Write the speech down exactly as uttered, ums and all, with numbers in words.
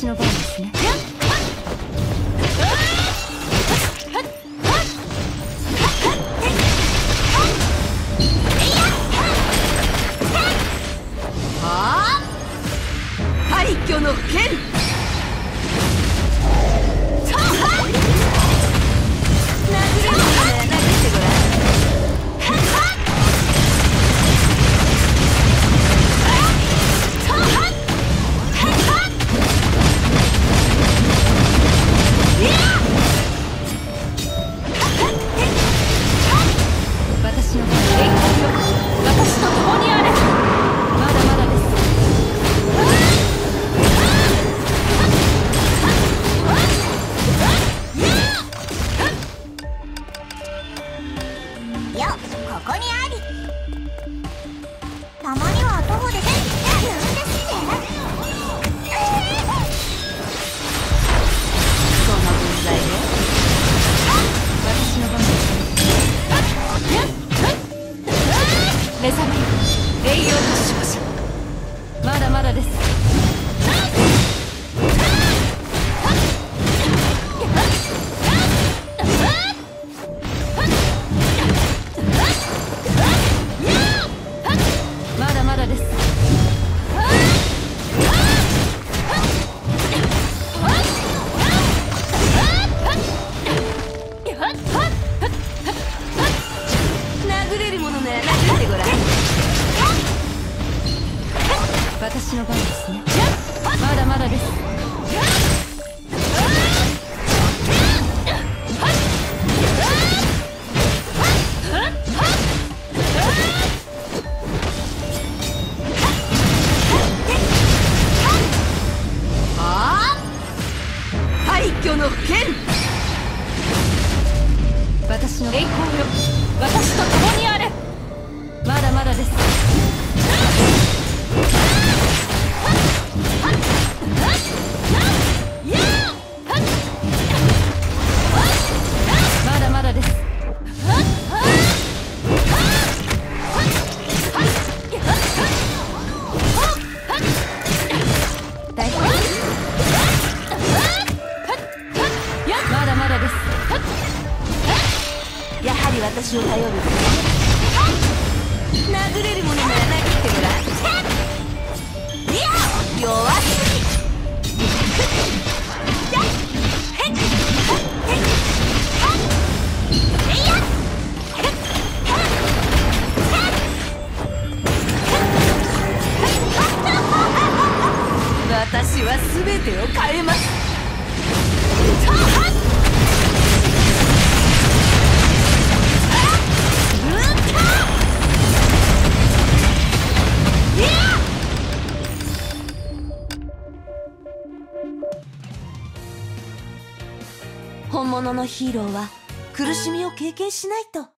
私の番ですね。はあ、廃墟の剣。私の番ですね。まだまだです。ああ、廃墟の剣。私の栄光よ、私と共にあれ。まだまだです。やはり私を頼る。殴れるものなら殴ってごらん。いや、弱すぎ。私は全てを変えます。本物のヒーローは苦しみを経験しないと。